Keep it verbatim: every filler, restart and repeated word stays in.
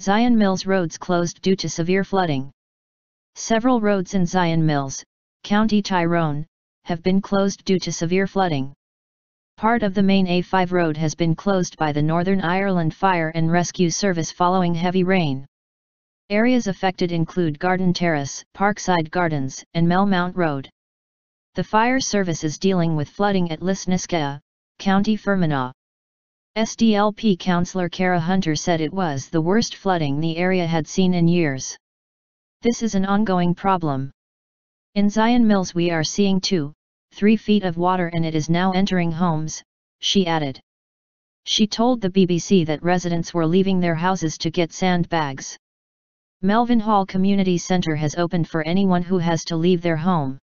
Sion Mills roads closed due to severe flooding. Several roads in Sion Mills, County Tyrone, have been closed due to severe flooding. Part of the main A five road has been closed by the Northern Ireland Fire and Rescue Service following heavy rain. Areas affected include Garden Terrace, Parkside Gardens, and Melmount Road. The fire service is dealing with flooding at Lisnaskea, County Fermanagh. S D L P councillor Cara Hunter said it was the worst flooding the area had seen in years. This is an ongoing problem. In Sion Mills we are seeing two, three feet of water and it is now entering homes, she added. She told the B B C that residents were leaving their houses to get sandbags. Melvin Hall Community Centre has opened for anyone who has to leave their home.